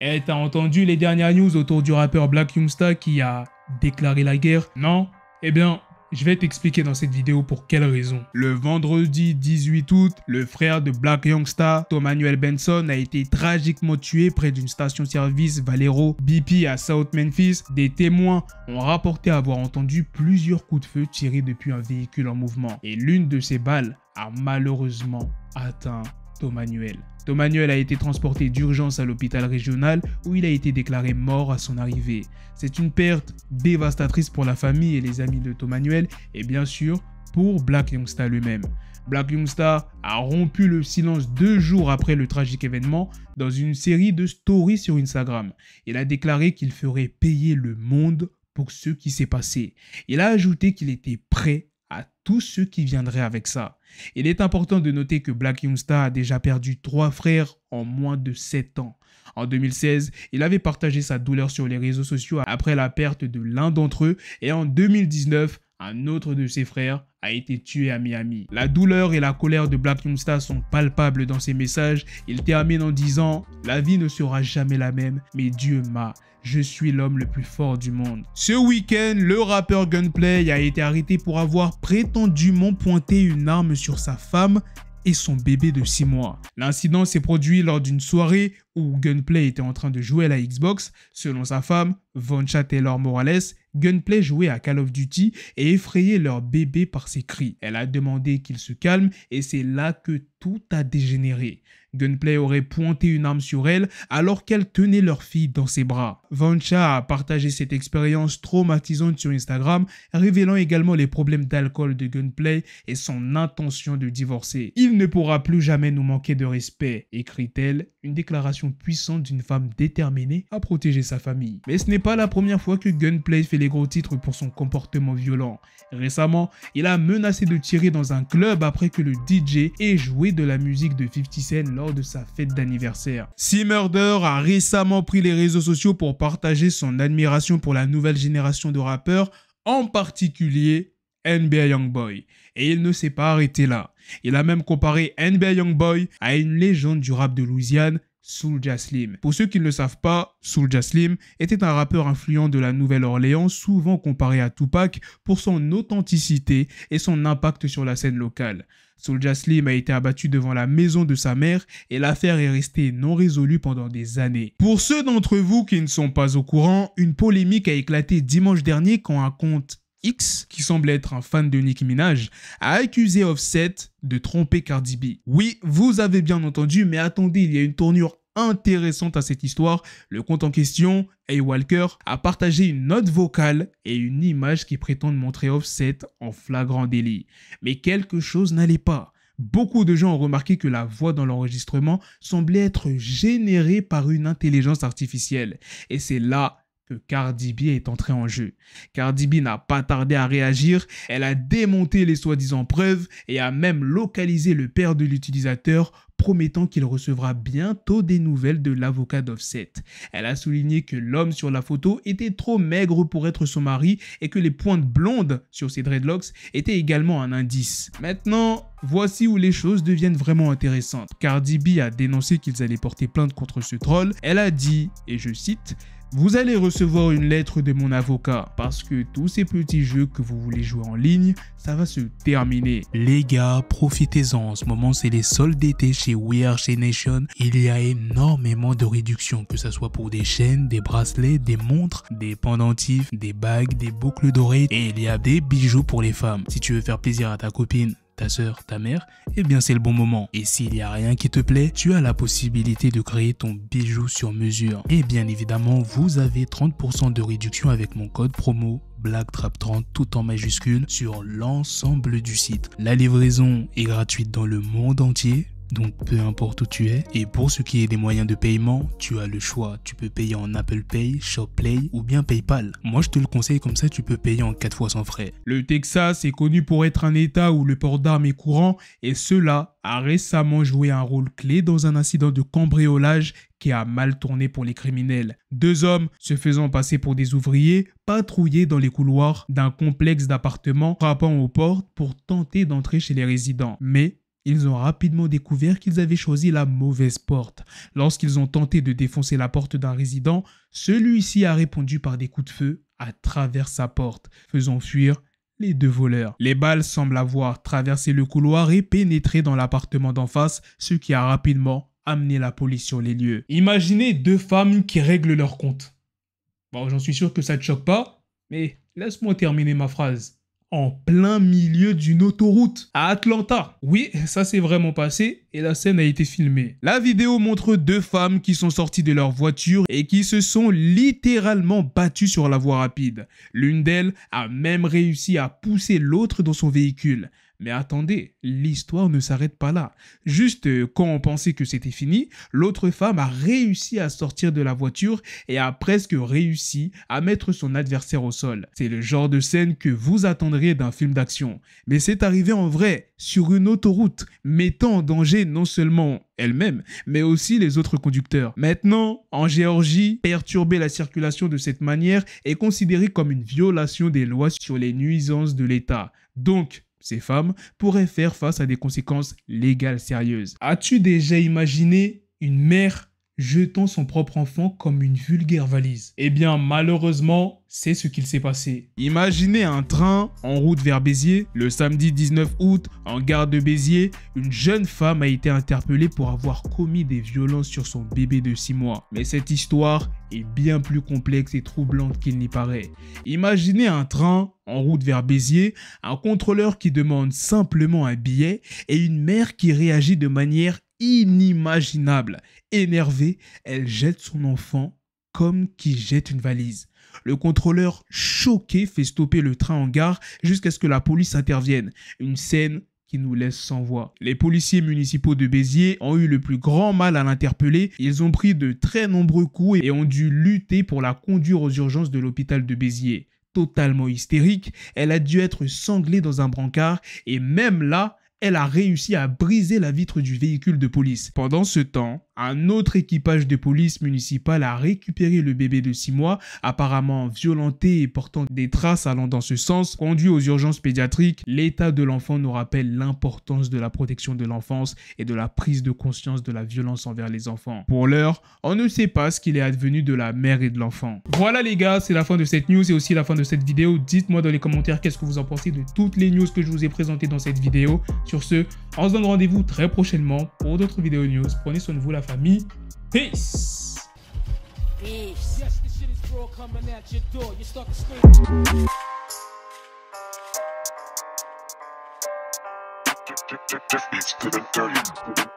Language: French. Eh, t'as entendu les dernières news autour du rappeur Black Youngsta qui a déclaré la guerre? Non? Eh bien, je vais t'expliquer dans cette vidéo pour quelle raison. Le vendredi 18 août, le frère de Black Youngsta, Tom Manuel Benson, a été tragiquement tué près d'une station-service Valero BP à South Memphis. Des témoins ont rapporté avoir entendu plusieurs coups de feu tirés depuis un véhicule en mouvement. Et l'une de ces balles a malheureusement atteint Tom Manuel. Tom Manuel a été transporté d'urgence à l'hôpital régional où il a été déclaré mort à son arrivée. C'est une perte dévastatrice pour la famille et les amis de Tom Manuel et bien sûr pour Black Youngsta lui-même. Black Youngsta a rompu le silence 2 jours après le tragique événement dans une série de stories sur Instagram. Il a déclaré qu'il ferait payer le monde pour ce qui s'est passé. Il a ajouté qu'il était prêt à tous ceux qui viendraient avec ça. Il est important de noter que Black Youngsta a déjà perdu 3 frères en moins de 7 ans. En 2016, il avait partagé sa douleur sur les réseaux sociaux après la perte de l'un d'entre eux et en 2019, un autre de ses frères a été tué à Miami. La douleur et la colère de Black Youngsta sont palpables dans ses messages. Il termine en disant « La vie ne sera jamais la même, mais Dieu m'a. Je suis l'homme le plus fort du monde. » Ce week-end, le rappeur Gunplay a été arrêté pour avoir prétendument pointé une arme sur sa femme et son bébé de 6 mois. L'incident s'est produit lors d'une soirée où Gunplay était en train de jouer à la Xbox. Selon sa femme, Voncha Taylor-Morales, Gunplay jouait à Call of Duty et effrayait leur bébé par ses cris. Elle a demandé qu'il se calme et c'est là que tout a dégénéré. Gunplay aurait pointé une arme sur elle alors qu'elle tenait leur fille dans ses bras. Voncha a partagé cette expérience traumatisante sur Instagram, révélant également les problèmes d'alcool de Gunplay et son intention de divorcer. « Il ne pourra plus jamais nous manquer de respect », écrit-elle, une déclaration puissante d'une femme déterminée à protéger sa famille. Mais ce n'est pas la première fois que Gunplay fait les gros titres pour son comportement violent. Récemment, il a menacé de tirer dans un club après que le DJ ait joué de la musique de 50 Cent lors de sa fête d'anniversaire. C-Murder a récemment pris les réseaux sociaux pour partager son admiration pour la nouvelle génération de rappeurs, en particulier NBA Youngboy. Et il ne s'est pas arrêté là. Il a même comparé NBA Youngboy à une légende du rap de Louisiane, Soulja Slim. Pour ceux qui ne le savent pas, Soulja Slim était un rappeur influent de la Nouvelle-Orléans, souvent comparé à Tupac pour son authenticité et son impact sur la scène locale. Soulja Slim a été abattu devant la maison de sa mère et l'affaire est restée non résolue pendant des années. Pour ceux d'entre vous qui ne sont pas au courant, une polémique a éclaté dimanche dernier quand un compte X, qui semble être un fan de Nicki Minaj, a accusé Offset de tromper Cardi B. Oui, vous avez bien entendu, mais attendez, il y a une tournure intéressante à cette histoire. Le compte en question, Hey Walker, a partagé une note vocale et une image qui prétendent montrer Offset en flagrant délit. Mais quelque chose n'allait pas. Beaucoup de gens ont remarqué que la voix dans l'enregistrement semblait être générée par une intelligence artificielle. Et c'est là que Cardi B est entrée en jeu. Cardi B n'a pas tardé à réagir, elle a démonté les soi-disant preuves et a même localisé le père de l'utilisateur, promettant qu'il recevra bientôt des nouvelles de l'avocat d'Offset. Elle a souligné que l'homme sur la photo était trop maigre pour être son mari et que les pointes blondes sur ses dreadlocks étaient également un indice. Maintenant, voici où les choses deviennent vraiment intéressantes. Cardi B a dénoncé qu'ils allaient porter plainte contre ce troll. Elle a dit, et je cite, « Vous allez recevoir une lettre de mon avocat parce que tous ces petits jeux que vous voulez jouer en ligne, ça va se terminer. » Les gars, profitez-en, en ce moment c'est les soldes d'été chez WeAreChainNation. Il y a énormément de réductions, que ce soit pour des chaînes, des bracelets, des montres, des pendentifs, des bagues, des boucles d'oreilles et il y a des bijoux pour les femmes. Si tu veux faire plaisir à ta copine, ta soeur, ta mère, eh bien c'est le bon moment. Et s'il n'y a rien qui te plaît, tu as la possibilité de créer ton bijou sur mesure. Et bien évidemment, vous avez 30% de réduction avec mon code promo BLACKTRAP30 tout en majuscule sur l'ensemble du site. La livraison est gratuite dans le monde entier. Donc peu importe où tu es. Et pour ce qui est des moyens de paiement, tu as le choix. Tu peux payer en Apple Pay, Shop Play ou bien PayPal. Moi je te le conseille, comme ça tu peux payer en 4 fois sans frais. Le Texas est connu pour être un état où le port d'armes est courant et cela a récemment joué un rôle clé dans un incident de cambriolage qui a mal tourné pour les criminels. 2 hommes se faisant passer pour des ouvriers patrouillaient dans les couloirs d'un complexe d'appartements, frappant aux portes pour tenter d'entrer chez les résidents. Mais ils ont rapidement découvert qu'ils avaient choisi la mauvaise porte. Lorsqu'ils ont tenté de défoncer la porte d'un résident, celui-ci a répondu par des coups de feu à travers sa porte, faisant fuir les deux voleurs. Les balles semblent avoir traversé le couloir et pénétré dans l'appartement d'en face, ce qui a rapidement amené la police sur les lieux. Imaginez deux femmes qui règlent leur compte. Bon, j'en suis sûr que ça ne te choque pas, mais laisse-moi terminer ma phrase. En plein milieu d'une autoroute à Atlanta. Oui, ça s'est vraiment passé et la scène a été filmée. La vidéo montre deux femmes qui sont sorties de leur voiture et qui se sont littéralement battues sur la voie rapide. L'une d'elles a même réussi à pousser l'autre dans son véhicule. Mais attendez, l'histoire ne s'arrête pas là. Juste quand on pensait que c'était fini, l'autre femme a réussi à sortir de la voiture et a presque réussi à mettre son adversaire au sol. C'est le genre de scène que vous attendriez d'un film d'action. Mais c'est arrivé en vrai, sur une autoroute, mettant en danger non seulement elle-même, mais aussi les autres conducteurs. Maintenant, en Géorgie, perturber la circulation de cette manière est considéré comme une violation des lois sur les nuisances de l'État. Donc, ces femmes pourraient faire face à des conséquences légales sérieuses. As-tu déjà imaginé une mère jetant son propre enfant comme une vulgaire valise? Eh bien, malheureusement, c'est ce qu'il s'est passé. Imaginez un train en route vers Béziers. Le samedi 19 août, en gare de Béziers, une jeune femme a été interpellée pour avoir commis des violences sur son bébé de 6 mois. Mais cette histoire est bien plus complexe et troublante qu'il n'y paraît. Imaginez un train en route vers Béziers, un contrôleur qui demande simplement un billet et une mère qui réagit de manière inimaginable. Énervée, elle jette son enfant comme qui jette une valise. Le contrôleur, choqué, fait stopper le train en gare jusqu'à ce que la police intervienne. Une scène qui nous laisse sans voix. Les policiers municipaux de Béziers ont eu le plus grand mal à l'interpeller. Ils ont pris de très nombreux coups et ont dû lutter pour la conduire aux urgences de l'hôpital de Béziers. Totalement hystérique, elle a dû être sanglée dans un brancard et même là, elle a réussi à briser la vitre du véhicule de police. Pendant ce temps, un autre équipage de police municipale a récupéré le bébé de 6 mois, apparemment violenté et portant des traces allant dans ce sens. Conduit aux urgences pédiatriques, l'état de l'enfant nous rappelle l'importance de la protection de l'enfance et de la prise de conscience de la violence envers les enfants. Pour l'heure, on ne sait pas ce qu'il est advenu de la mère et de l'enfant. Voilà les gars, c'est la fin de cette news et aussi la fin de cette vidéo. Dites-moi dans les commentaires qu'est-ce que vous en pensez de toutes les news que je vous ai présentées dans cette vidéo. Sur ce, on se donne rendez-vous très prochainement pour d'autres vidéos news. Prenez soin de vous la famille. Peace. Peace. Yes, the shit is raw coming at your door. You start to scream. Just beats to the dirty.